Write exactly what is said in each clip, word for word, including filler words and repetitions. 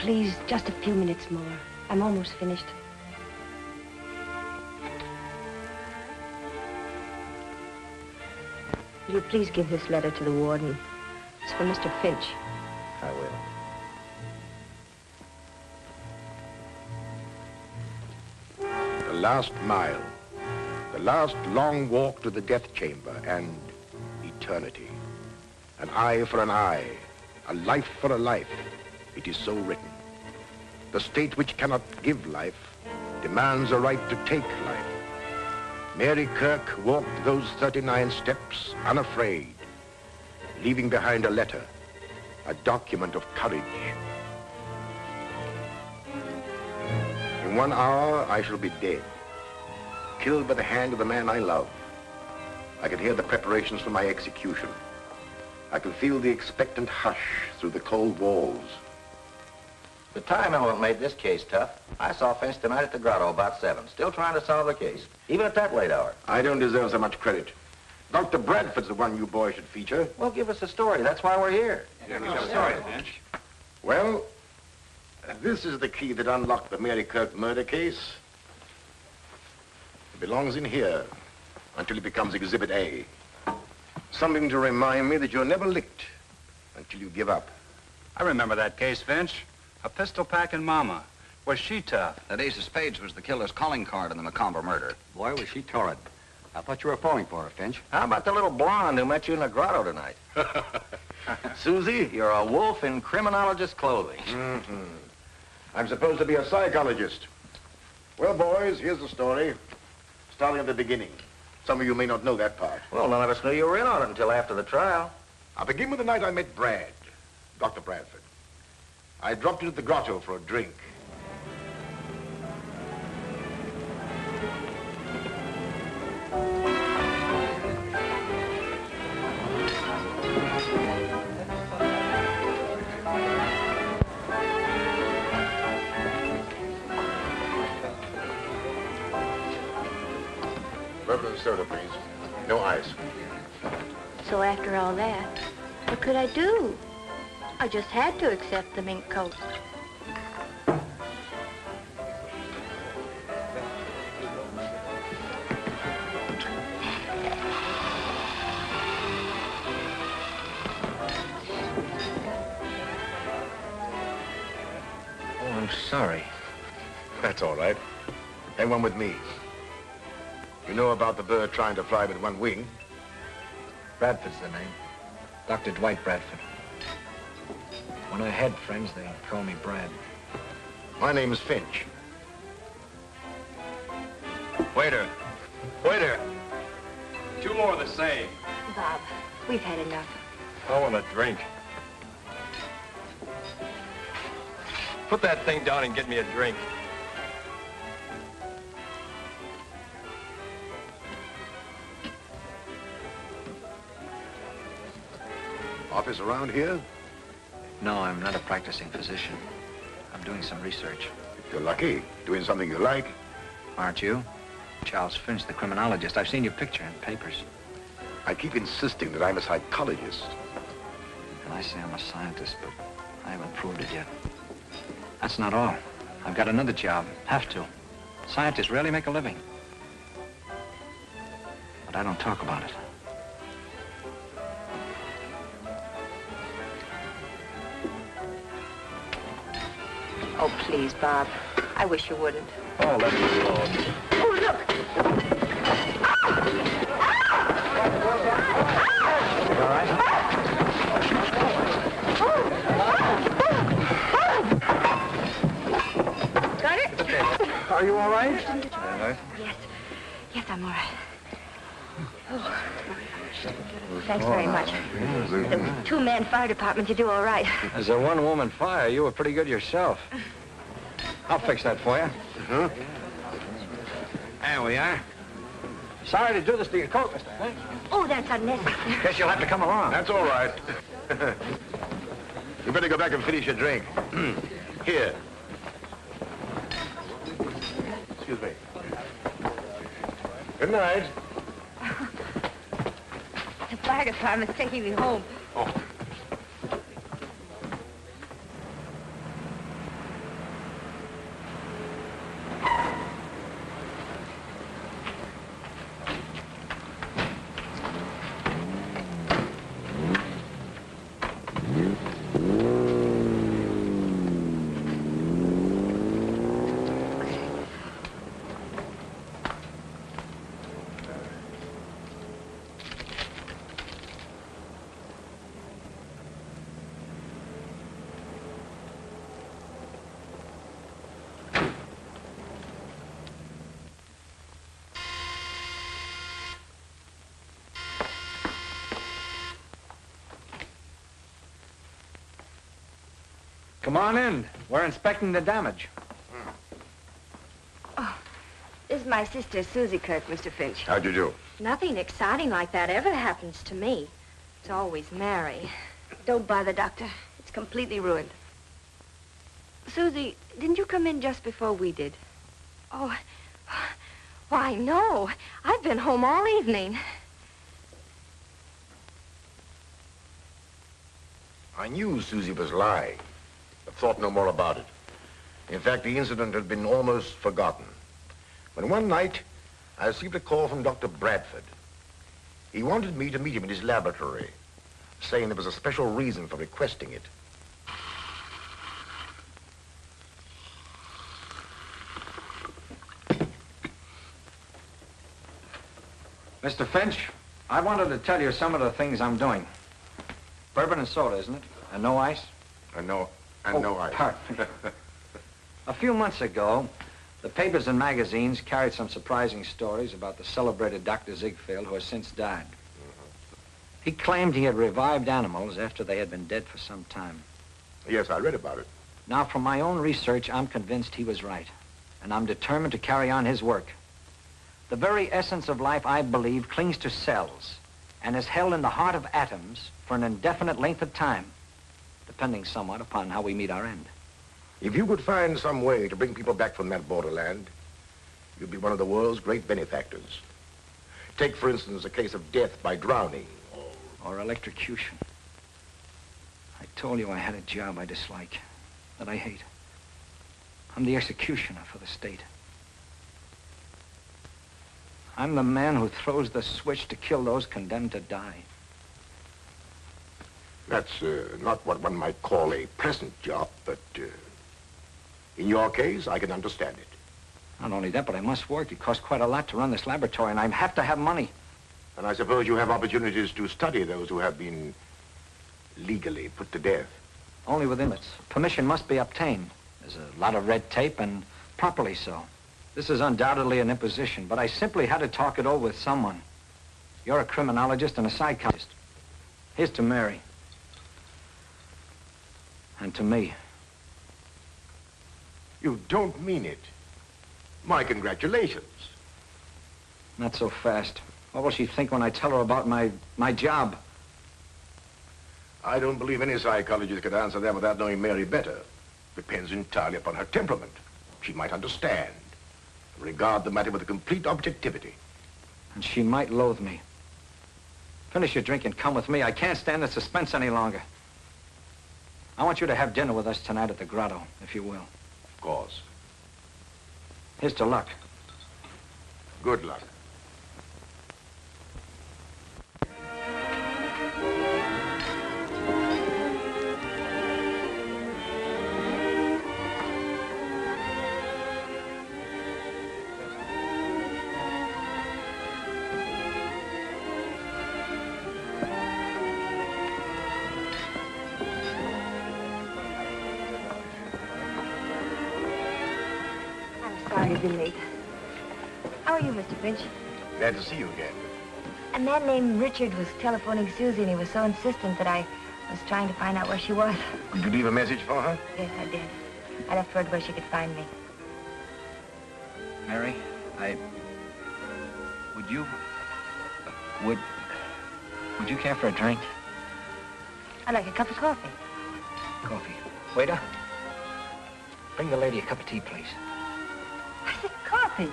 Please, just a few minutes more. I'm almost finished. Will you please give this letter to the warden? It's for Mister Finch. I will. The last mile, the last long walk to the death chamber and eternity. An eye for an eye, a life for a life, it is so written. The state which cannot give life demands a right to take life. Mary Kirk walked those thirty-nine steps unafraid, leaving behind a letter, a document of courage. In one hour, I shall be dead, killed by the hand of the man I love. I can hear the preparations for my execution. I can feel the expectant hush through the cold walls. The time element made this case tough. I saw Finch tonight at the grotto about seven, still trying to solve the case, even at that late hour. I don't deserve so much credit. Doctor Bradford's the one you boys should feature. Well, give us a story. That's why we're here. Give us a story, Finch. Well, this is the key that unlocked the Mary Kirk murder case. It belongs in here until it becomes Exhibit A. Something to remind me that you're never licked until you give up. I remember that case, Finch. A pistol packing mama. Was she tough? That ace of spades was the killer's calling card in the Macomber murder. Boy, was she torrid. I thought you were falling for her, Finch. How about the little blonde who met you in the grotto tonight? Susie, you're a wolf in criminologist clothing. Mm-hmm. I'm supposed to be a psychologist. Well, boys, here's the story. Starting at the beginning. Some of you may not know that part. Well, none of us knew you were in on it until after the trial. I'll begin with the night I met Brad, Doctor Bradford. I dropped into the grotto for a drink. Soda, please. No ice. So after all that, what could I do? I just had to accept the mink coat. Oh, I'm sorry. That's all right. Have one with me. You know about the bird trying to fly with one wing? Bradford's the name. Doctor Dwight Bradford. When I had friends, they called me Brad. My name is Finch. Waiter. Waiter. Two more of the same. Bob, we've had enough. I want a drink. Put that thing down and get me a drink. Office around here? No, I'm not a practicing physician. I'm doing some research. If you're lucky, doing something you like. Aren't you? Charles Finch, the criminologist. I've seen your picture in papers. I keep insisting that I'm a psychologist. And I say I'm a scientist, but I haven't proved it yet. That's not all. I've got another job. Have to. Scientists rarely make a living. But I don't talk about it. Oh, please, Bob. I wish you wouldn't. Oh, let me alone. Oh, look! Ah! Ah! You all right? Ah! Got it? Okay. Are you all right? Yes. Yes, I'm all right. Oh. Thanks very much. The two-man fire department, you do all right. As a one-woman fire, you were pretty good yourself. I'll fix that for you. Uh-huh. There we are. Sorry to do this to your coat, Mister Finch. Oh, that's unnecessary. Guess you'll have to come along. That's all right. You better go back and finish your drink. Here. Excuse me. Good night. The fire department's taking me home. Oh. Come on in. We're inspecting the damage. Hmm. Oh, this is my sister, Susie Kirk, Mister Finch. How'd you do? Nothing exciting like that ever happens to me. It's always Mary. Don't bother, Doctor. It's completely ruined. Susie, didn't you come in just before we did? Oh, why, no. I've been home all evening. I knew Susie was lying, but thought no more about it. In fact, the incident had been almost forgotten. When one night, I received a call from Doctor Bradford. He wanted me to meet him in his laboratory, saying there was a special reason for requesting it. Mister Finch, I wanted to tell you some of the things I'm doing. Bourbon and soda, isn't it? And no ice? And no, and oh, no ice. Pardon. A few months ago, the papers and magazines carried some surprising stories about the celebrated Doctor Ziegfeld, who has since died. Mm-hmm. He claimed he had revived animals after they had been dead for some time. Yes, I read about it. Now, from my own research, I'm convinced he was right, and I'm determined to carry on his work. The very essence of life, I believe, clings to cells and is held in the heart of atoms for an indefinite length of time, depending somewhat upon how we meet our end. If you could find some way to bring people back from that borderland, you'd be one of the world's great benefactors. Take, for instance, a case of death by drowning or... or electrocution. I told you I had a job I dislike, that I hate. I'm the executioner for the state. I'm the man who throws the switch to kill those condemned to die. That's uh, not what one might call a pleasant job, but uh, in your case, I can understand it. Not only that, but I must work. It costs quite a lot to run this laboratory, and I have to have money. And I suppose you have opportunities to study those who have been legally put to death. Only with limits. Permission must be obtained. There's a lot of red tape, and properly so. This is undoubtedly an imposition, but I simply had to talk it over with someone. You're a criminologist and a psychiatrist. Here's to Mary. And to me. You don't mean it. My congratulations. Not so fast. What will she think when I tell her about my, my job? I don't believe any psychologist could answer that without knowing Mary better. Depends entirely upon her temperament. She might understand. Regard the matter with a complete objectivity. And she might loathe me. Finish your drink and come with me. I can't stand the suspense any longer. I want you to have dinner with us tonight at the grotto, if you will. Of course. Here's to luck. Good luck. Finch. Glad to see you again. A man named Richard was telephoning Susie, and he was so insistent that I was trying to find out where she was. Did you leave a message for her? Yes, I did. I left word where she could find me. Mary, I... Would you... Would... Would you care for a drink? I'd like a cup of coffee. Coffee. Waiter, bring the lady a cup of tea, please. I said coffee.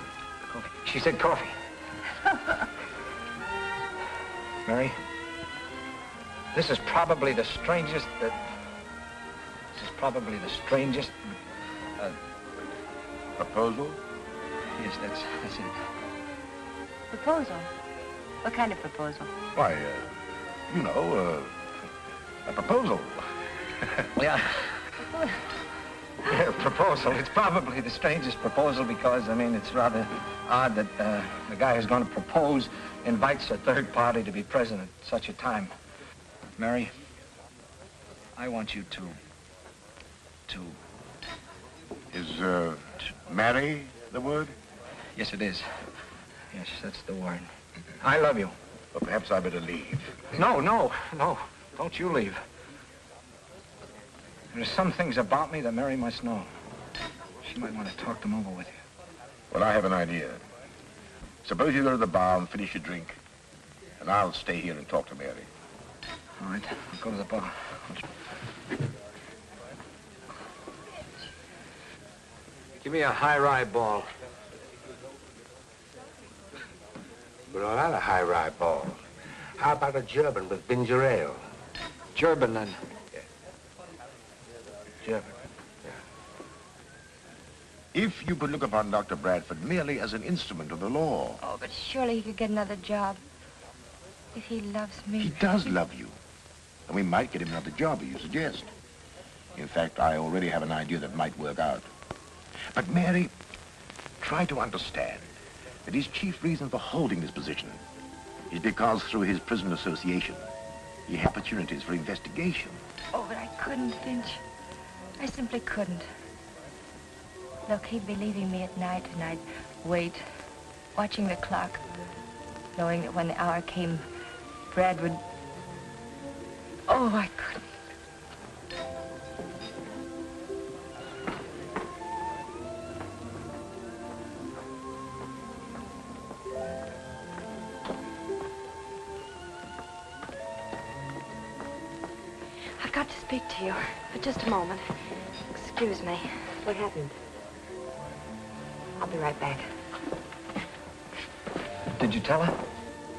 She said coffee. Mary, this is probably the strangest... Uh, this is probably the strangest... Uh, proposal? Yes, that's, that's it. Proposal? What kind of proposal? Why, uh, you know, uh, a proposal. Yeah. Yeah, proposal. It's probably the strangest proposal because, I mean, it's rather odd that uh, the guy who's going to propose invites a third party to be present at such a time. Mary, I want you to... to... Is, uh, Mary the word? Yes, it is. Yes, that's the word. I love you. Well, perhaps I better leave. No, no, no. Don't you leave. There's some things about me that Mary must know. She might want to talk them over with you. Well, I have an idea. Suppose you go to the bar and finish your drink, and I'll stay here and talk to Mary. All right, I'll go to the bar. Give me a high rye ball. Well, I like a high rye ball. How about a German with ginger ale? German, then. Yeah. German, yeah. If you could look upon Doctor Bradford merely as an instrument of the law. Oh, but surely he could get another job. If he loves me. He does love you. And we might get him another job, as you suggest. In fact, I already have an idea that might work out. But, Mary, try to understand that his chief reason for holding this position is because through his prison association, he had opportunities for investigation. Oh, but I couldn't, Finch. I simply couldn't. Look, he'd be leaving me at night, and I'd wait, watching the clock, knowing that when the hour came, Brad would... Oh, I couldn't. Just a moment. Excuse me. What happened? I'll be right back. Did you tell her?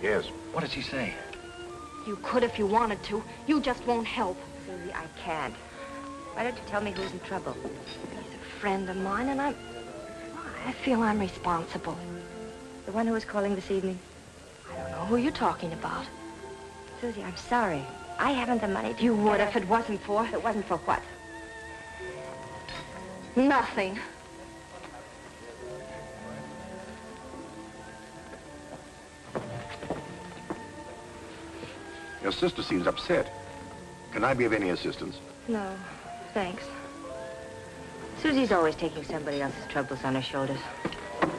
Yes. What did she say? You could if you wanted to. You just won't help. Susie, I can't. Why don't you tell me who's in trouble? He's a friend of mine, and I'm... I feel I'm responsible. The one who was calling this evening? I don't know who you're talking about. Susie, I'm sorry. I haven't the money to... You would if it wasn't for... If it wasn't for what? Nothing. Your sister seems upset. Can I be of any assistance? No, thanks. Susie's always taking somebody else's troubles on her shoulders.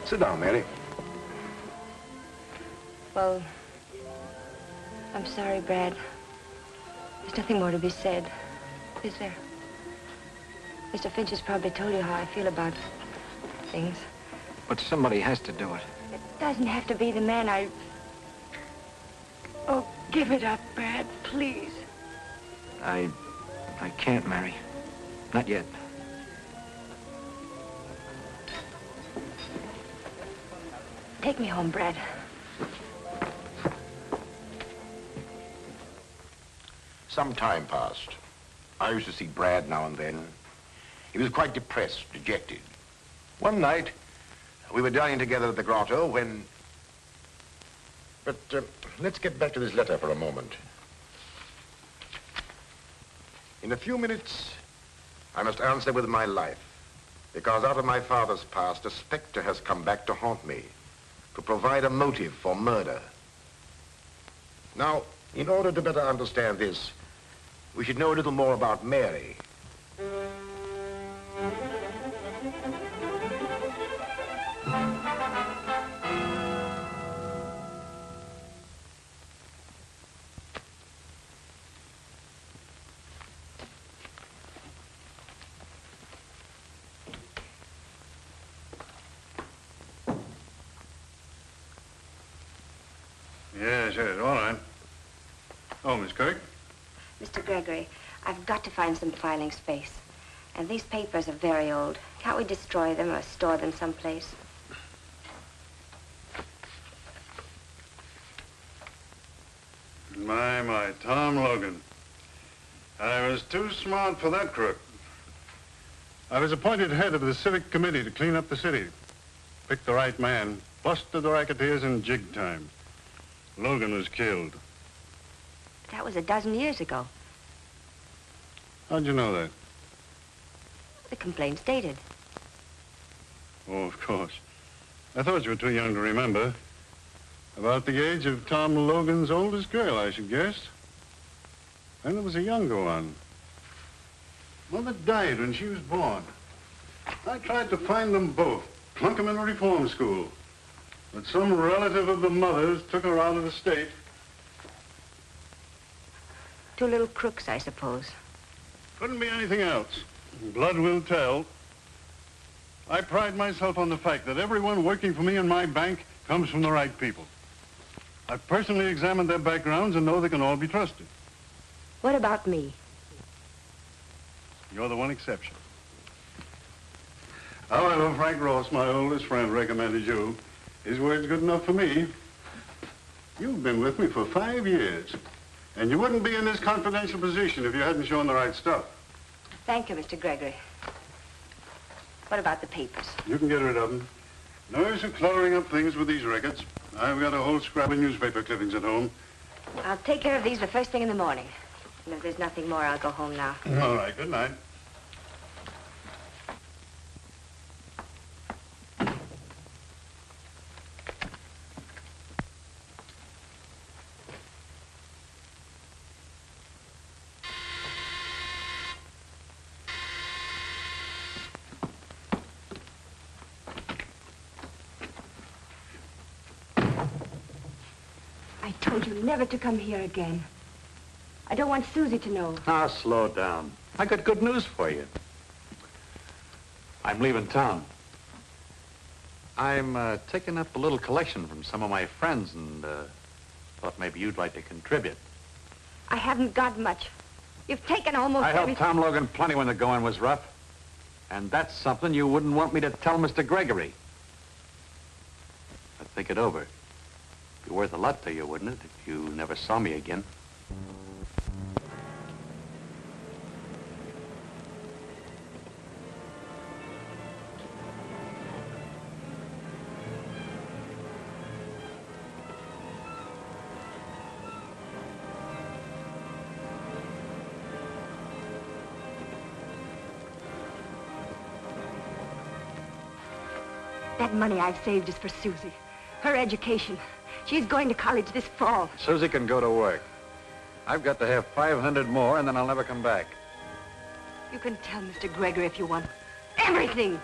Sit down, Mary. Well, I'm sorry, Brad. There's nothing more to be said, is there? Mister Finch has probably told you how I feel about things. But somebody has to do it. It doesn't have to be the man I... Oh, give it up, Brad, please. I... I can't, Mary. Not yet. Take me home, Brad. Some time passed. I used to see Brad now and then. He was quite depressed, dejected. One night, we were dining together at the grotto when... But uh, let's get back to this letter for a moment. In a few minutes, I must answer with my life, because out of my father's past, a spectre has come back to haunt me, to provide a motive for murder. Now, in order to better understand this, we should know a little more about Mary. Yes, yes, all right. Oh, Miss Kirk? Mister Gregory, I've got to find some filing space. And these papers are very old. Can't we destroy them or store them someplace? My, my, Tom Logan. I was too smart for that crook. I was appointed head of the civic committee to clean up the city. Picked the right man, busted the racketeers in jig time. Logan was killed. That was a dozen years ago. How'd you know that? The complaint's dated. Oh, of course. I thought you were too young to remember. About the age of Tom Logan's oldest girl, I should guess. Then there was a younger one. Mother died when she was born. I tried to find them both, plunk them in a reform school. But some relative of the mother's took her out of the state. Two little crooks, I suppose. Couldn't be anything else. Blood will tell. I pride myself on the fact that everyone working for me in my bank comes from the right people. I've personally examined their backgrounds and know they can all be trusted. What about me? You're the one exception. However, Frank Ross, my oldest friend, recommended you. His word's good enough for me. You've been with me for five years, and you wouldn't be in this confidential position if you hadn't shown the right stuff. Thank you, Mister Gregory. What about the papers? You can get rid of them. No use of cluttering up things with these records. I've got a whole scrap of newspaper clippings at home. I'll take care of these the first thing in the morning. And if there's nothing more, I'll go home now. All right, good night. Never to come here again. I don't want Susie to know. Now, slow down. I got good news for you. I'm leaving town. I'm uh, taking up a little collection from some of my friends and uh, thought maybe you'd like to contribute. I haven't got much. You've taken almost everything. I helped Tom Logan plenty when the going was rough. And that's something you wouldn't want me to tell Mister Gregory. But think it over. It'd be worth a lot to you, wouldn't it, if you never saw me again? That money I've saved is for Susie, her education. She's going to college this fall. Susie can go to work. I've got to have five hundred more, and then I'll never come back. You can tell Mister Gregory if you want. Everything!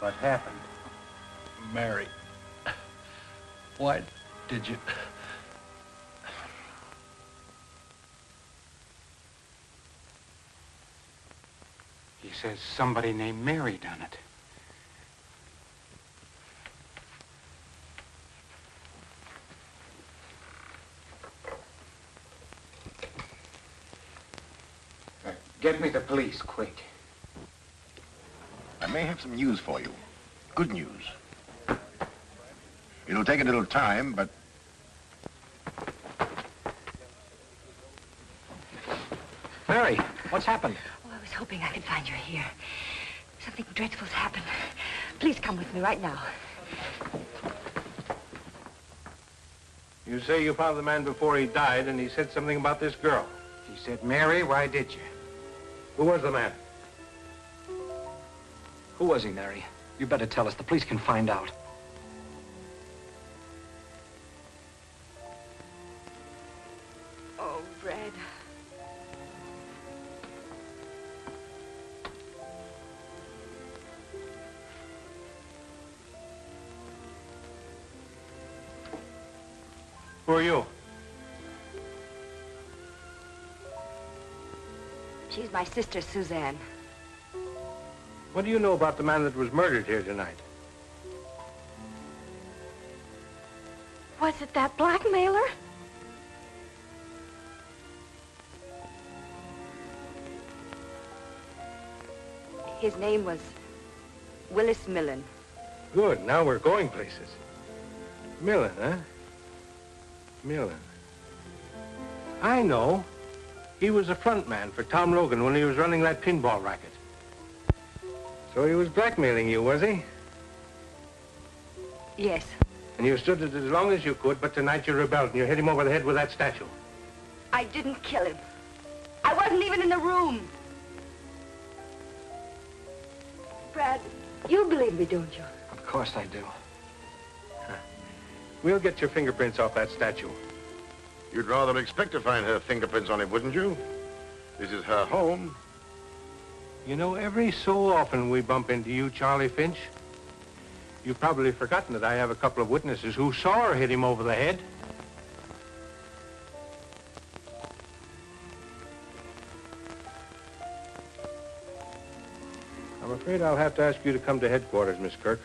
What happened? Mary, why did you... He says somebody named Mary done it. Uh, get me the police, quick. I may have some news for you. Good news. It'll take a little time, but... Mary, what's happened? Oh, I was hoping I could find you here. Something dreadful's happened. Please come with me right now. You say you found the man before he died, and he said something about this girl. He said, Mary, why did you? Who was the man? Who was he, Mary? You better tell us. The police can find out. Oh, Brad. Who are you? She's my sister, Suzanne. What do you know about the man that was murdered here tonight? Was it that blackmailer? His name was Willis Millen. Good, now we're going places. Millen, huh? Millen. I know. He was a front man for Tom Logan when he was running that pinball racket. So he was blackmailing you, was he? Yes. And you stood it as long as you could, but tonight you rebelled and you hit him over the head with that statue. I didn't kill him. I wasn't even in the room. Brad, you believe me, don't you? Of course I do. Huh. We'll get your fingerprints off that statue. You'd rather expect to find her fingerprints on it, wouldn't you? This is her home. You know, every so often we bump into you, Charlie Finch. You've probably forgotten that I have a couple of witnesses who saw her hit him over the head. I'm afraid I'll have to ask you to come to headquarters, Miss Kirk.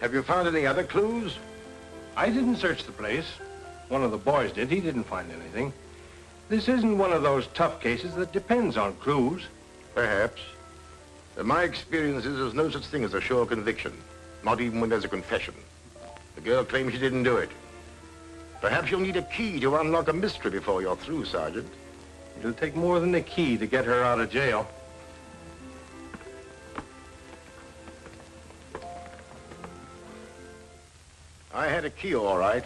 Have you found any other clues? I didn't search the place. One of the boys did. He didn't find anything. This isn't one of those tough cases that depends on clues. Perhaps. In my experience is there's no such thing as a sure conviction, not even when there's a confession. The girl claims she didn't do it. Perhaps you'll need a key to unlock a mystery before you're through, Sergeant. It'll take more than a key to get her out of jail. I had a key, all right,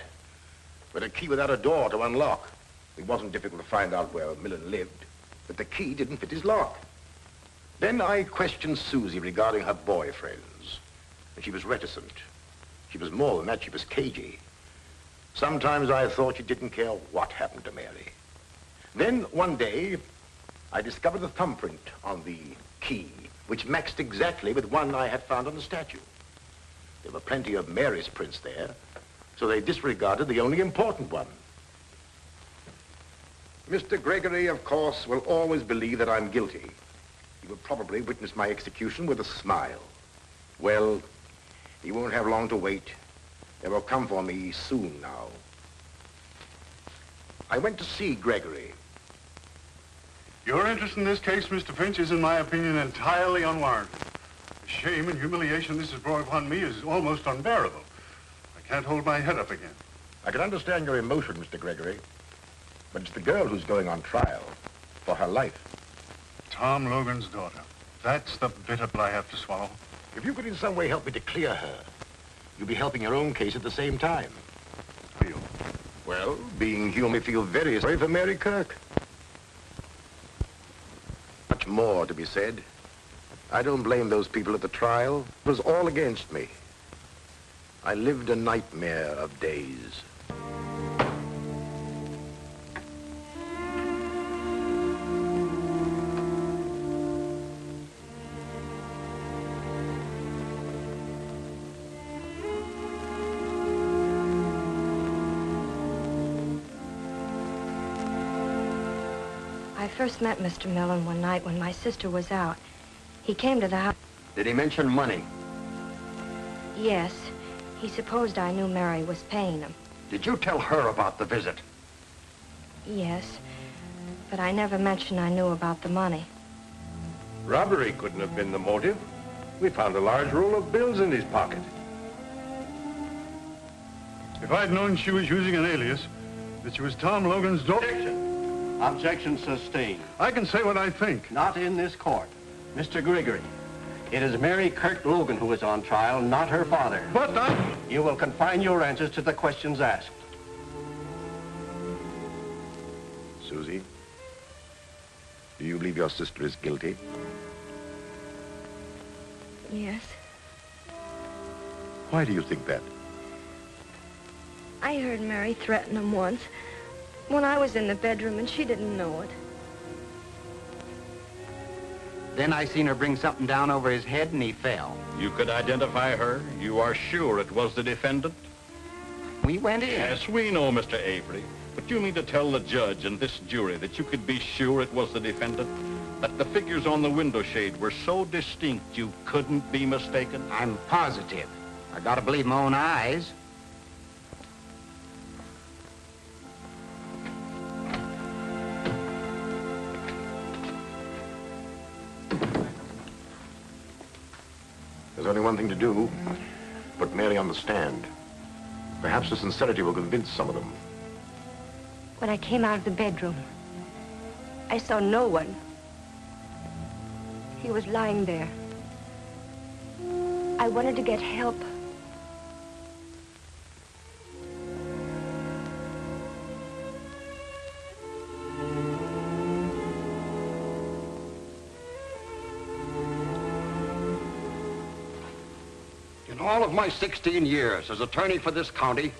but a key without a door to unlock. It wasn't difficult to find out where Millen lived, but the key didn't fit his lock. Then I questioned Susie regarding her boyfriends, and she was reticent. She was more than that, she was cagey. Sometimes I thought she didn't care what happened to Mary. Then one day, I discovered the thumbprint on the key, which matched exactly with one I had found on the statue. There were plenty of Mary's prints there, so they disregarded the only important one. Mister Gregory, of course, will always believe that I'm guilty. He will probably witness my execution with a smile. Well, he won't have long to wait. They will come for me soon now. I went to see Gregory. Your interest in this case, Mister Finch, is, in my opinion, entirely unwarranted. The shame and humiliation this has brought upon me is almost unbearable. I can't hold my head up again. I can understand your emotion, Mister Gregory. But it's the girl who's going on trial for her life. Tom Logan's daughter. That's the bitter pill I have to swallow. If you could in some way help me to clear her, you'll be helping your own case at the same time. Are you? Well, being human, I feel very sorry for Mary Kirk. Much more to be said. I don't blame those people at the trial. It was all against me. I lived a nightmare of days. I first met Mister Millen one night when my sister was out. He came to the house. Did he mention money? Yes. He supposed I knew Mary was paying him. Did you tell her about the visit? Yes, but I never mentioned I knew about the money. Robbery couldn't have been the motive. We found a large roll of bills in his pocket. If I'd known she was using an alias, that she was Tom Logan's daughter... Objection sustained. I can say what I think. Not in this court. Mister Gregory, it is Mary Kirk Logan who is on trial, not her father. But I... You will confine your answers to the questions asked. Susie, do you believe your sister is guilty? Yes. Why do you think that? I heard Mary threaten him once. When I was in the bedroom and she didn't know it. Then I seen her bring something down over his head and he fell. You could identify her? You are sure it was the defendant? We went in. Yes, we know, Mister Avery. But you mean to tell the judge and this jury that you could be sure it was the defendant? That the figures on the window shade were so distinct you couldn't be mistaken? I'm positive. I gotta believe my own eyes. only one thing to do. Put Mary on the stand. Perhaps her sincerity will convince some of them. When I came out of the bedroom, I saw no one. He was lying there. I wanted to get help. In all of my sixteen years as attorney for this county,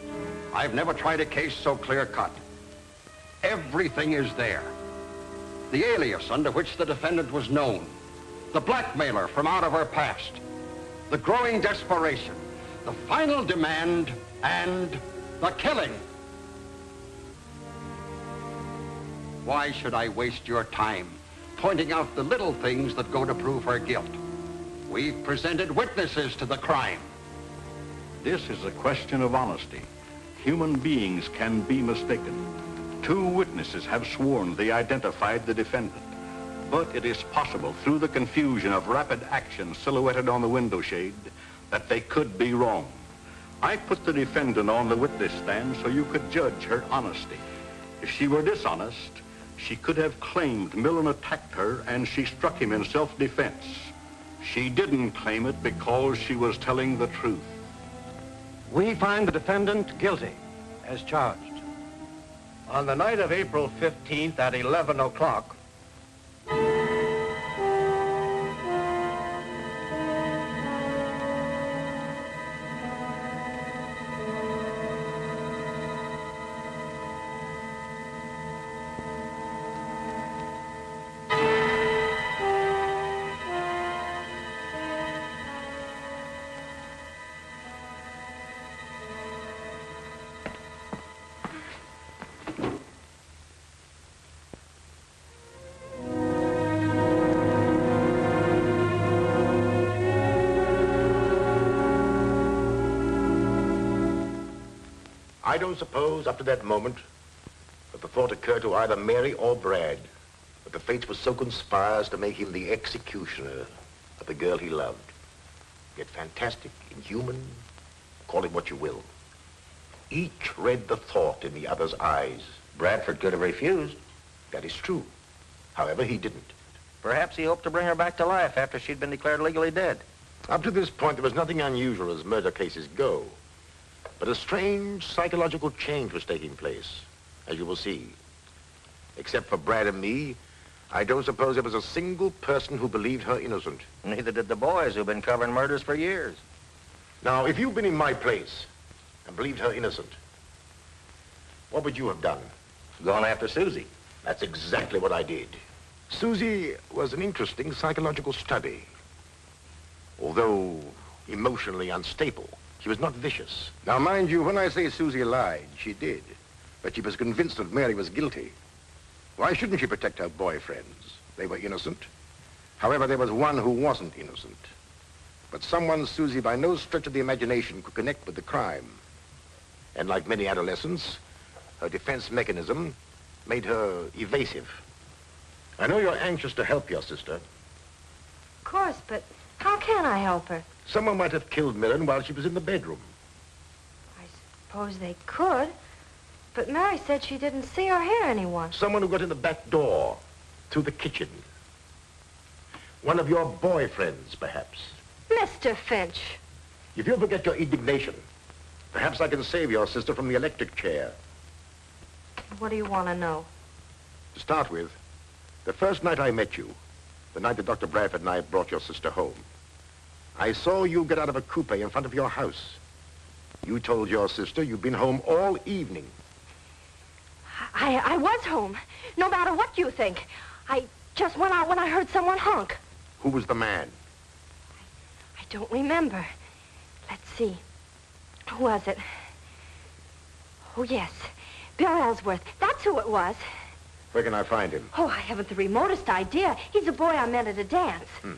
I've never tried a case so clear-cut. Everything is there. The alias under which the defendant was known, the blackmailer from out of her past, the growing desperation, the final demand, and the killing. Why should I waste your time pointing out the little things that go to prove her guilt? We've presented witnesses to the crime. This is a question of honesty. Human beings can be mistaken. Two witnesses have sworn they identified the defendant. But it is possible, through the confusion of rapid action silhouetted on the window shade, that they could be wrong. I put the defendant on the witness stand so you could judge her honesty. If she were dishonest, she could have claimed Millen attacked her and she struck him in self-defense. She didn't claim it because she was telling the truth. We find the defendant guilty, as charged. On the night of April fifteenth at eleven o'clock, I don't suppose, up to that moment, that the thought occurred to either Mary or Brad that the fates were so conspired to make him the executioner of the girl he loved. Yet fantastic, inhuman, call it what you will. Each read the thought in the other's eyes. Bradford could have refused. That is true. However, he didn't. Perhaps he hoped to bring her back to life after she'd been declared legally dead. Up to this point, there was nothing unusual as murder cases go. But a strange psychological change was taking place, as you will see. Except for Brad and me, I don't suppose there was a single person who believed her innocent. Neither did the boys who've been covering murders for years. Now, if you'd been in my place and believed her innocent, what would you have done? Gone after Susie. That's exactly what I did. Susie was an interesting psychological study. Although emotionally unstable, she was not vicious. Now, mind you, when I say Susie lied, she did. But she was convinced that Mary was guilty. Why shouldn't she protect her boyfriends? They were innocent. However, there was one who wasn't innocent. But someone Susie by no stretch of the imagination could connect with the crime. And like many adolescents, her defense mechanism made her evasive. I know you're anxious to help your sister. Of course, but how can I help her? Someone might have killed Millen while she was in the bedroom. I suppose they could, but Mary said she didn't see or hear anyone. Someone who got in the back door, through the kitchen. One of your boyfriends, perhaps. Mister Finch. If you forget your indignation, perhaps I can save your sister from the electric chair. What do you want to know? To start with, the first night I met you, the night that Doctor Bradford and I brought your sister home, I saw you get out of a coupe in front of your house. You told your sister you'd been home all evening. I, I was home, no matter what you think. I just went out when I heard someone honk. Who was the man? I, I don't remember. Let's see. Who was it? Oh, yes. Bill Ellsworth. That's who it was. Where can I find him? Oh, I haven't the remotest idea. He's a boy I met at a dance. Hmm.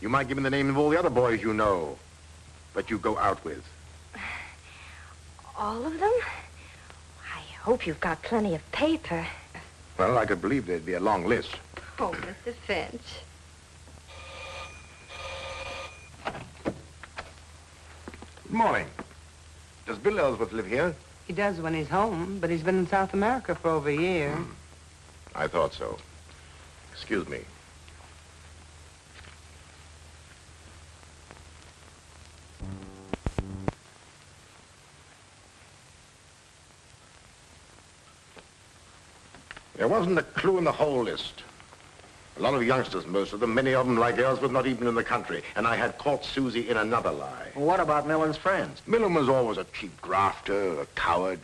You might give him the name of all the other boys you know, that you go out with. All of them? I hope you've got plenty of paper. Well, I could believe there'd be a long list. Oh, Mister Finch. Good morning. Does Bill Ellsworth live here? He does when he's home, but he's been in South America for over a year. Mm. I thought so. Excuse me. There wasn't a clue in the whole list. A lot of youngsters, most of them, many of them like Ellsworth, not even in the country. And I had caught Susie in another lie. Well, what about Millen's friends? Millen was always a cheap grafter, a coward.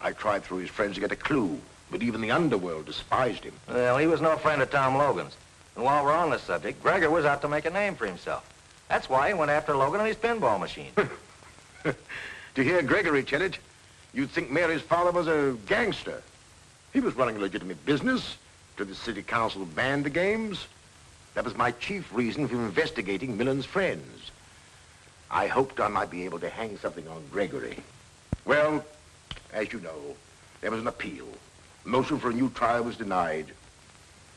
I tried through his friends to get a clue, but even the underworld despised him. Well, he was no friend of Tom Logan's. And while we're on the subject, Gregory was out to make a name for himself. That's why he went after Logan and his pinball machine. To hear Gregory, Chedditch, you'd think Mary's father was a gangster. He was running a legitimate business. Till the city council banned the games. That was my chief reason for investigating Millen's friends. I hoped I might be able to hang something on Gregory. Well, as you know, there was an appeal. Motion for a new trial was denied.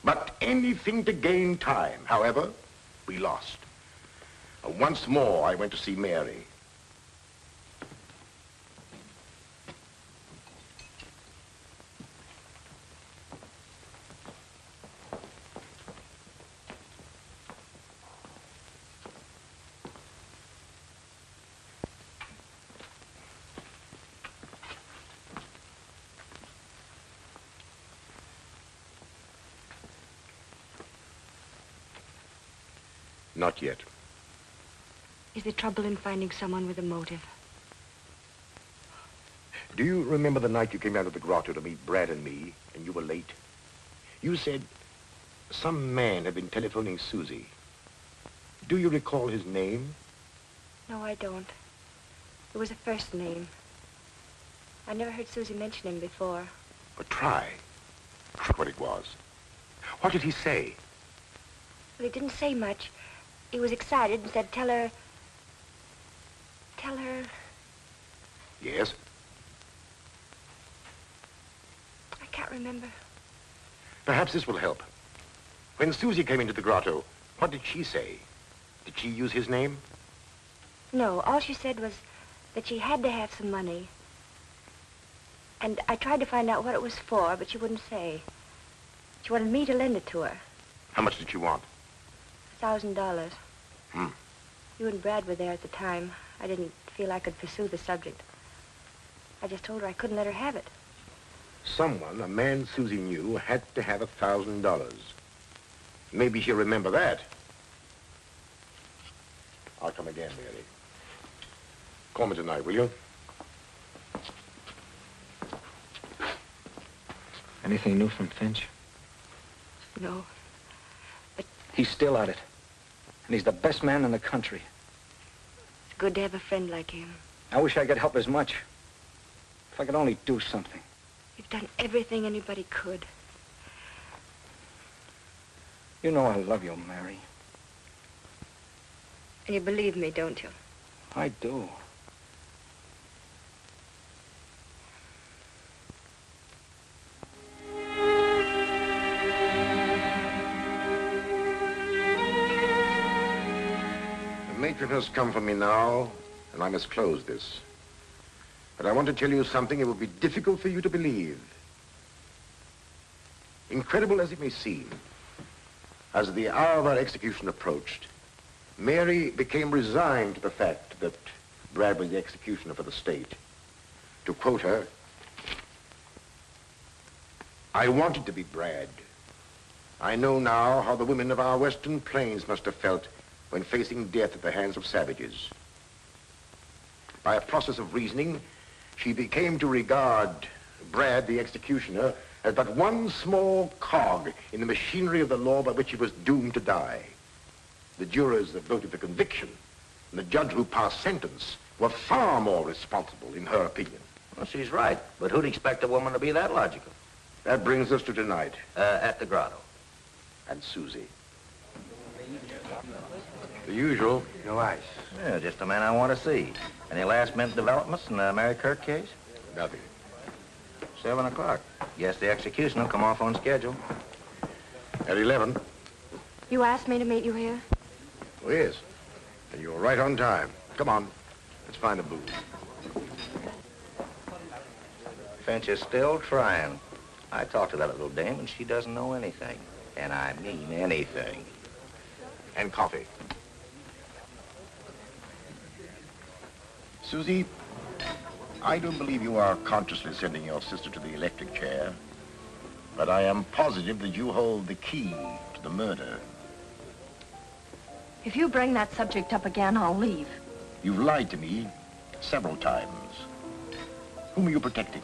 But anything to gain time. However, we lost. And once more, I went to see Mary. Not yet. Is there trouble in finding someone with a motive? Do you remember the night you came out of the grotto to meet Brad and me, and you were late? You said some man had been telephoning Susie. Do you recall his name? No, I don't. It was a first name. I never heard Susie mention him before. But try. Try what it was. What did he say? Well, he didn't say much. He was excited and said, tell her... Tell her... Yes? I can't remember. Perhaps this will help. When Susie came into the grotto, what did she say? Did she use his name? No, all she said was that she had to have some money. And I tried to find out what it was for, but she wouldn't say. She wanted me to lend it to her. How much did she want? A thousand dollars. Hmm. You and Brad were there at the time. I didn't feel I could pursue the subject. I just told her I couldn't let her have it. Someone, a man Susie knew, had to have a thousand dollars. Maybe she'll remember that. I'll come again, Mary. Call me tonight, will you? Anything new from Finch? No. He's still at it, and he's the best man in the country. It's good to have a friend like him. I wish I could help as much. If I could only do something. You've done everything anybody could. You know I love you, Mary. And you believe me, don't you? I do. It has come for me now, and I must close this. But I want to tell you something it will be difficult for you to believe. Incredible as it may seem, as the hour of our execution approached, Mary became resigned to the fact that Brad was the executioner for the state. To quote her, "I wanted to be Brad. I know now how the women of our western plains must have felt when facing death at the hands of savages." By a process of reasoning, she became to regard Brad, the executioner, as but one small cog in the machinery of the law by which he was doomed to die. The jurors that voted for conviction and the judge who passed sentence were far more responsible, in her opinion. Well, she's right, but who'd expect a woman to be that logical? That brings us to tonight. Uh, at the grotto. And Susie. The usual. No ice. Yeah, just the man I want to see. Any last-minute developments in the Mary Kirk case? Nothing. Seven o'clock. Guess the execution will come off on schedule. At eleven. You asked me to meet you here? Oh, yes. And you were right on time. Come on. Let's find a booth. Finch is still trying. I talked to that little dame and she doesn't know anything. And I mean anything. And coffee. Susie, I don't believe you are consciously sending your sister to the electric chair, but I am positive that you hold the key to the murder. If you bring that subject up again, I'll leave. You've lied to me several times. Whom are you protecting?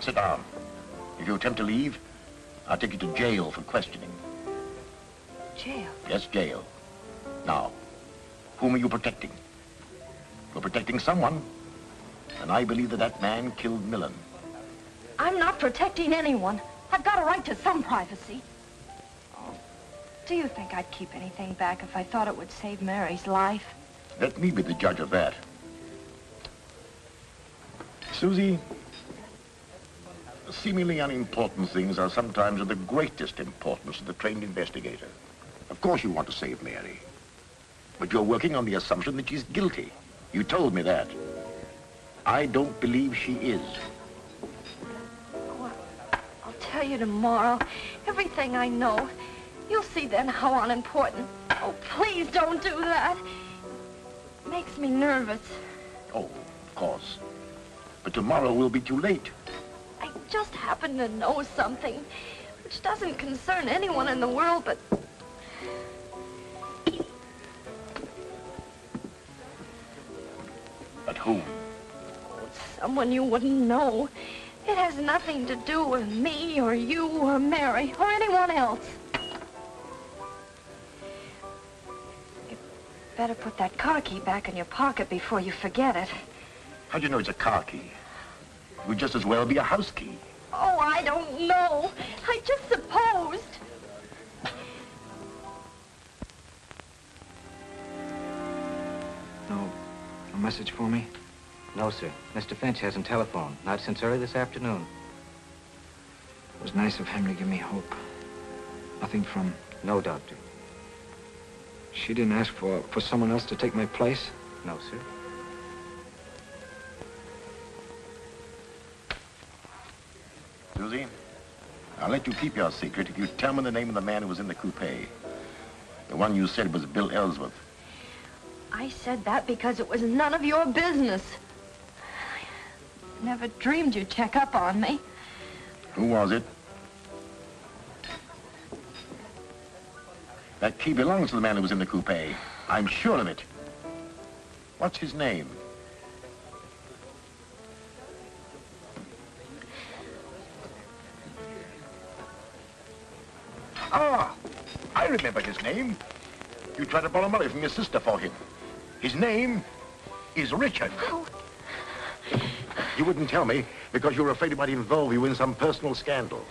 Sit down. If you attempt to leave, I'll take you to jail for questioning. Jail? Yes, jail. Now, whom are you protecting? You're protecting someone, and I believe that that man killed Millen. I'm not protecting anyone. I've got a right to some privacy. Oh, do you think I'd keep anything back if I thought it would save Mary's life? Let me be the judge of that. Susie, seemingly unimportant things are sometimes of the greatest importance to the trained investigator. Of course you want to save Mary, but you're working on the assumption that she's guilty. You told me that. I don't believe she is. Well, I'll tell you tomorrow. Everything I know. You'll see then how unimportant. Oh, please don't do that. It makes me nervous. Oh, of course. But tomorrow will be too late. I just happen to know something, which doesn't concern anyone in the world, but... But who? Oh, someone you wouldn't know. It has nothing to do with me or you or Mary or anyone else. You better put that car key back in your pocket before you forget it. How do you know it's a car key? It would just as well be a house key. Oh, I don't know. I just supposed. No. A message for me? No, sir. Mister Finch hasn't telephoned. Not since early this afternoon. It was nice of him to give me hope. Nothing from... No, doctor. She didn't ask for, for someone else to take my place? No, sir. Susie, I'll let you keep your secret if you tell me the name of the man who was in the coupe. The one you said was Bill Ellsworth. I said that because it was none of your business. I never dreamed you'd check up on me. Who was it? That key belongs to the man who was in the coupe. I'm sure of it. What's his name? Ah, I remember his name. You tried to borrow money from your sister for him. His name is Richard. Oh. You wouldn't tell me because you were afraid it might involve you in some personal scandal.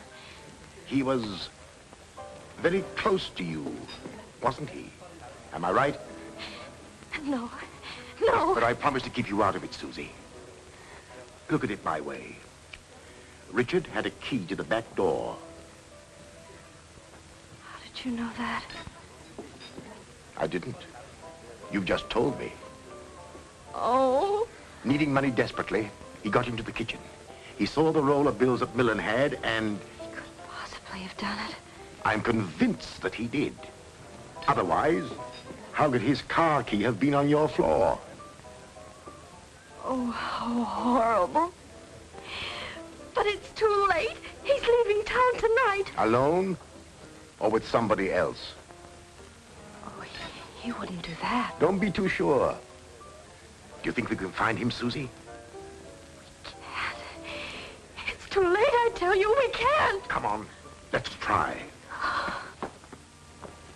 He was very close to you, wasn't he? Am I right? No, no. But I promised to keep you out of it, Susie. Look at it my way. Richard had a key to the back door. How did you know that? I didn't. You've just told me. Oh? Needing money desperately, he got into the kitchen. He saw the roll of bills that Millen had and... He couldn't possibly have done it. I'm convinced that he did. Otherwise, how could his car key have been on your floor? Oh, how horrible. But it's too late. He's leaving town tonight. Alone? Or with somebody else? He wouldn't do that. Don't be too sure. Do you think we can find him, Susie? We can't. It's too late, I tell you. We can't. Come on. Let's try.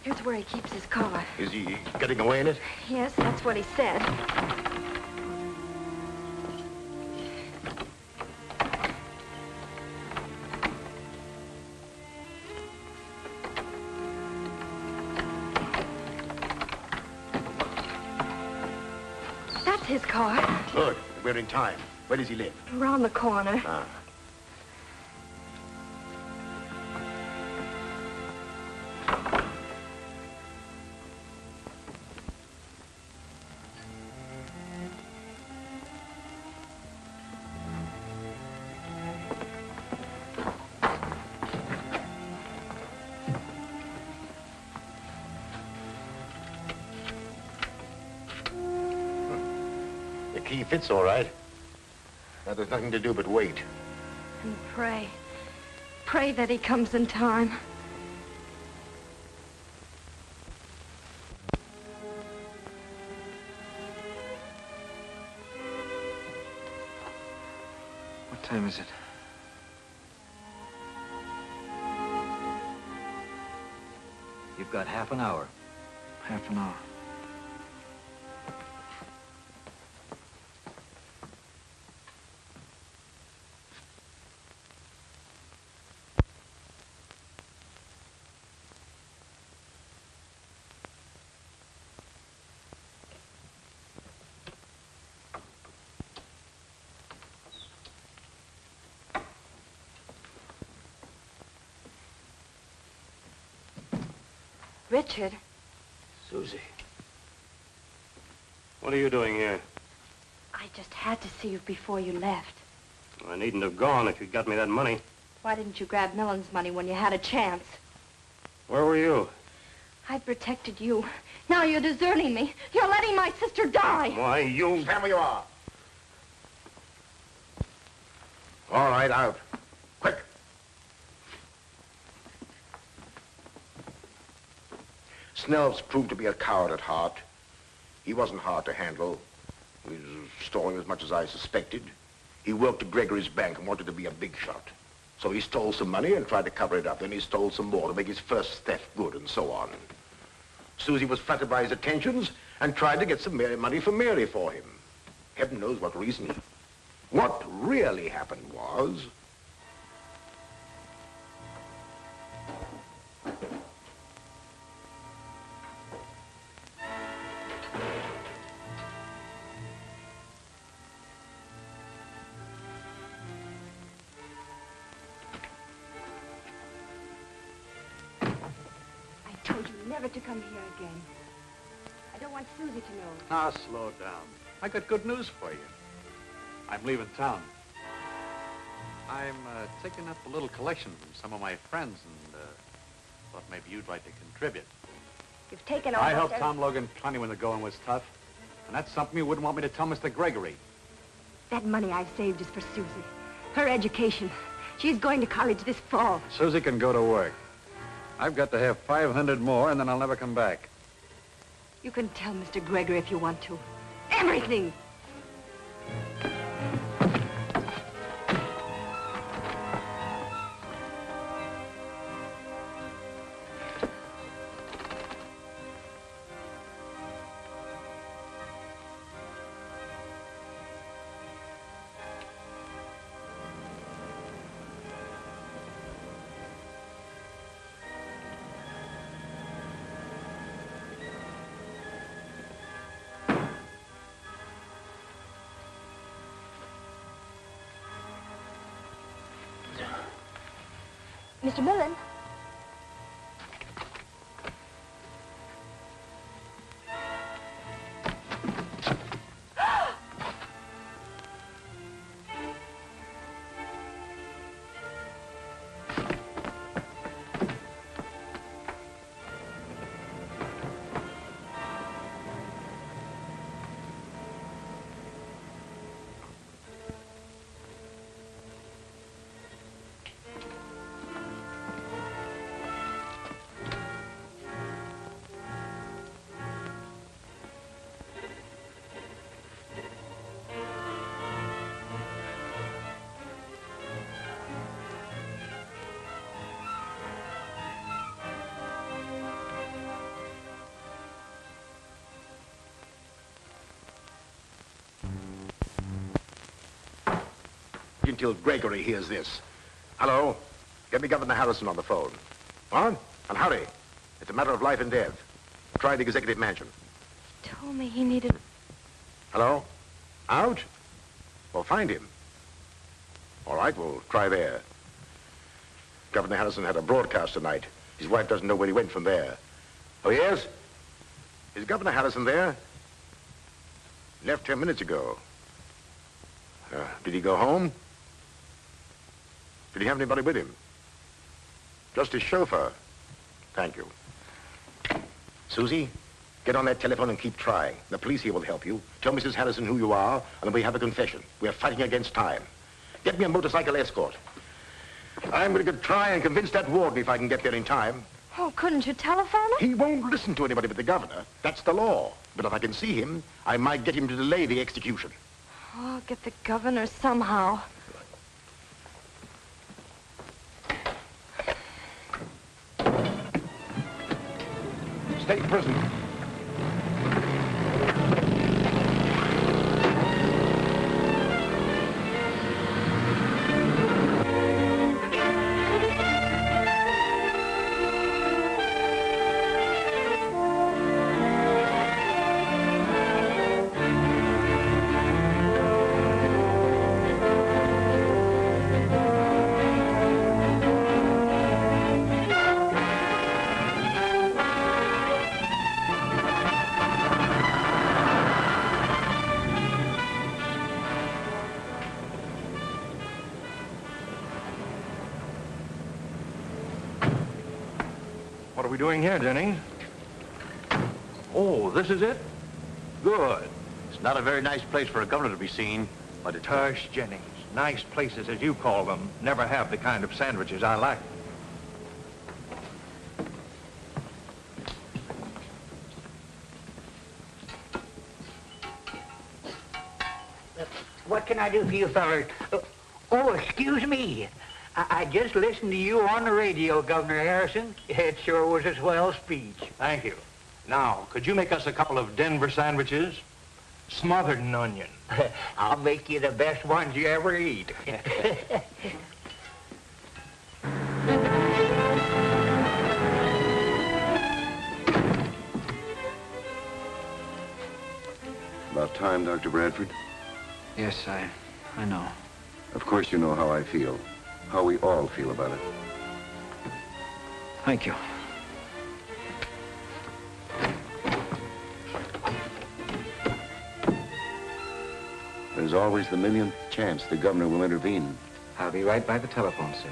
Here's where he keeps his car. Is he getting away in it? Yes, that's what he said. His car. Good. We're in time. Where does he live? Around the corner. Ah. he fits all right. Now, there's nothing to do but wait. And pray. Pray that he comes in time. What time is it? You've got half an hour. Half an hour. Richard. Susie. What are you doing here? I just had to see you before you left. I needn't have gone if you'd got me that money. Why didn't you grab Millen's money when you had a chance? Where were you? I protected you. Now you're deserting me. You're letting my sister die. Why, you... Stand where you are. All right, out. Snells proved to be a coward at heart. He wasn't hard to handle. He was stalling as much as I suspected. He worked at Gregory's bank and wanted to be a big shot. So he stole some money and tried to cover it up. Then he stole some more to make his first theft good and so on. Susie was flattered by his attentions and tried to get some Mary money from Mary for him. Heaven knows what reason. What really happened was... to come here again. I don't want Susie to know. Now, slow down. I got good news for you. I'm leaving town. I'm uh, taking up a little collection from some of my friends and uh, thought maybe you'd like to contribute. You've taken all... I helped Tom Logan plenty when the going was tough. And that's something you wouldn't want me to tell Mister Gregory. That money I've saved is for Susie. Her education. She's going to college this fall. Susie can go to work. I've got to have five hundred more, and then I'll never come back. You can tell Mister Gregory if you want to. Everything! Mister Millen. Until Gregory hears this. Hello? Get me Governor Harrison on the phone. What? And hurry. It's a matter of life and death. Try the executive mansion. He told me he needed... Hello? Out? Well, find him. All right, we'll try there. Governor Harrison had a broadcast tonight. His wife doesn't know where he went from there. Oh, yes? Is Governor Harrison there? Left ten minutes ago. Uh, did he go home? Did he have anybody with him? Just his chauffeur. Thank you. Susie, Get on that telephone and keep trying. The police here will help you. Tell Missus Harrison who you are, and we have a confession. We are fighting against time. Get me a motorcycle escort. I'm going to try and convince that warden if I can get there in time. Oh, couldn't you telephone him? He won't listen to anybody but the governor. That's the law. But if I can see him, I might get him to delay the execution. Oh, I'll get the governor somehow. State prison. What are we doing here, Denny? Oh, this is it? Good. It's not a very nice place for a governor to be seen, but it's... Hush, Jennings. Nice places, as you call them, never have the kind of sandwiches I like. What can I do for you, fellas? Oh, excuse me. I just listened to you on the radio, Governor Harrison. It sure was a swell speech. Thank you. Now, could you make us a couple of Denver sandwiches? Smothered in onion. I'll make you the best ones you ever eat. About time, Doctor Bradford. Yes, I, I know. Of course you know how I feel. How we all feel about it. Thank you. There's always the millionth chance the governor will intervene. I'll be right by the telephone, sir.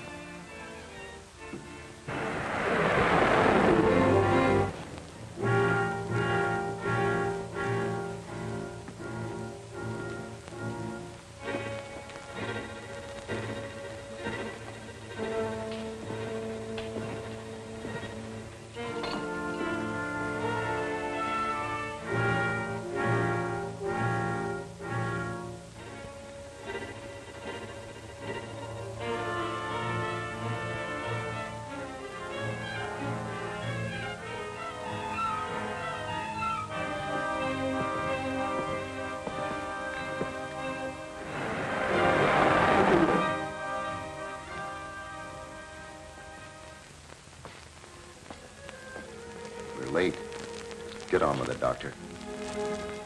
Get on with it, Doctor.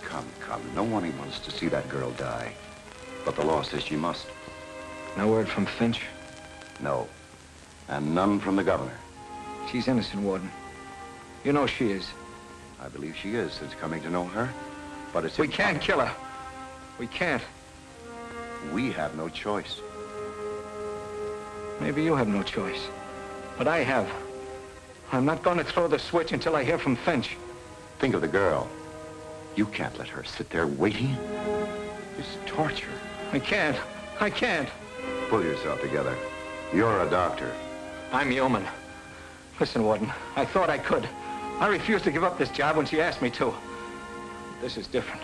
Come, come. No one wants to see that girl die. But the law says she must. No word from Finch? No. And none from the governor. She's innocent, Warden. You know she is. I believe she is, since coming to know her. But it's... We can't kill her. We can't. We have no choice. Maybe you have no choice. But I have. I'm not going to throw the switch until I hear from Finch. Think of the girl. You can't let her sit there waiting. It's torture. I can't. I can't. Pull yourself together. You're a doctor. I'm human. Listen, Warden, I thought I could. I refused to give up this job when she asked me to. This is different.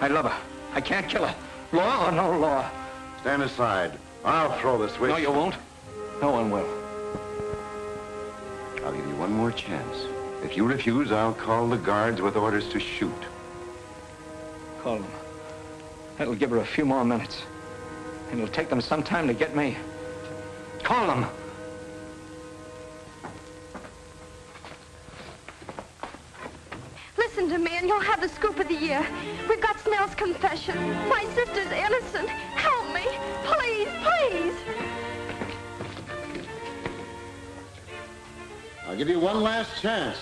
I love her. I can't kill her. Law or no law? Stand aside. I'll throw the switch. No, you won't. No one will. I'll give you one more chance. If you refuse, I'll call the guards with orders to shoot. Call them. That'll give her a few more minutes. And it'll take them some time to get me. Call them! Listen to me, and you'll have the scoop of the year. We've got Snell's confession. My sister's innocent. Help me. Please, please. I'll give you one last chance.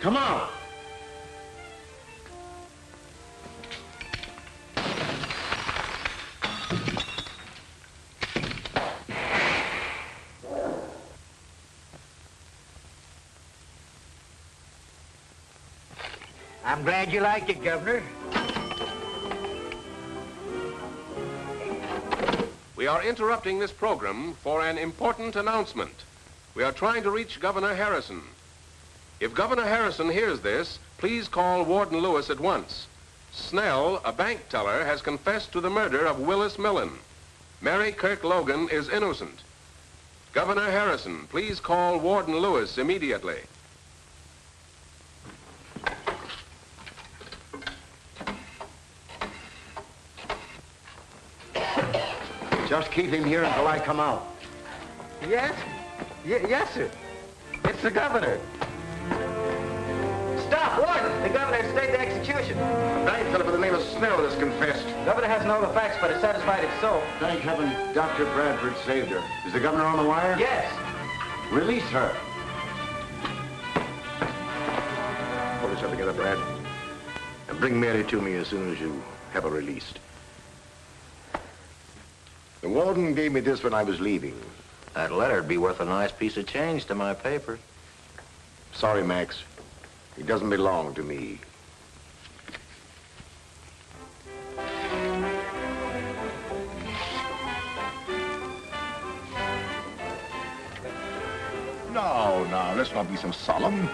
Come out. I'm glad you like it, Governor. We are interrupting this program for an important announcement. We are trying to reach Governor Harrison. If Governor Harrison hears this, please call Warden Lewis at once. Snell, a bank teller, has confessed to the murder of Willis Millen. Mary Kirk Logan is innocent. Governor Harrison, please call Warden Lewis immediately. Just keep him here until I come out. Yes? Y yes, sir. It's the governor. Stop, Warden! The governor has stayed the execution. A bank teller by the name of Snell has confessed. The governor hasn't all the facts, but is satisfied it's so. Thank heaven Doctor Bradford saved her. Is the governor on the wire? Yes. Release her. Pull yourself together, Brad. And bring Mary to me as soon as you have her released. The warden gave me this when I was leaving. That letter'd be worth a nice piece of change to my paper. Sorry, Max. It doesn't belong to me. Now, now, let's not be so solemn.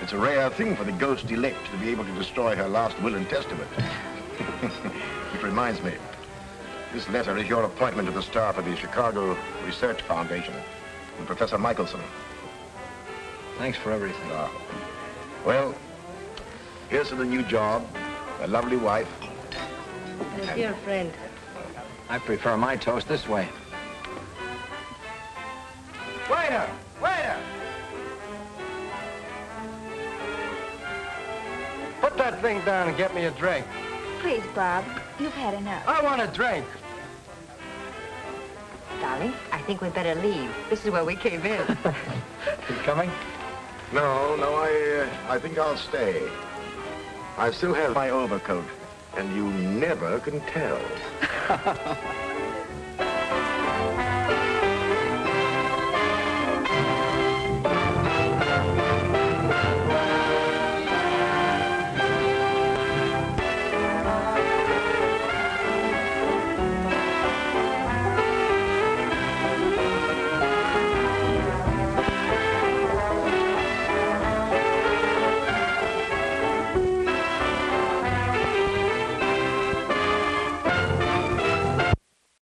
It's a rare thing for the ghost elect to be able to destroy her last will and testament. It reminds me. This letter is your appointment to the staff of the Chicago Research Foundation and Professor Michelson. Thanks for everything. Ah. Well, here's to the new job, a lovely wife. A dear friend. I prefer my toast this way. Waiter! Waiter! Put that thing down and get me a drink. Please, Bob. You've had enough. I want a drink. Darling, I think we'd better leave. This is where we came in. You coming? No, no, I, uh, I think I'll stay. I still have my overcoat, and you never can tell.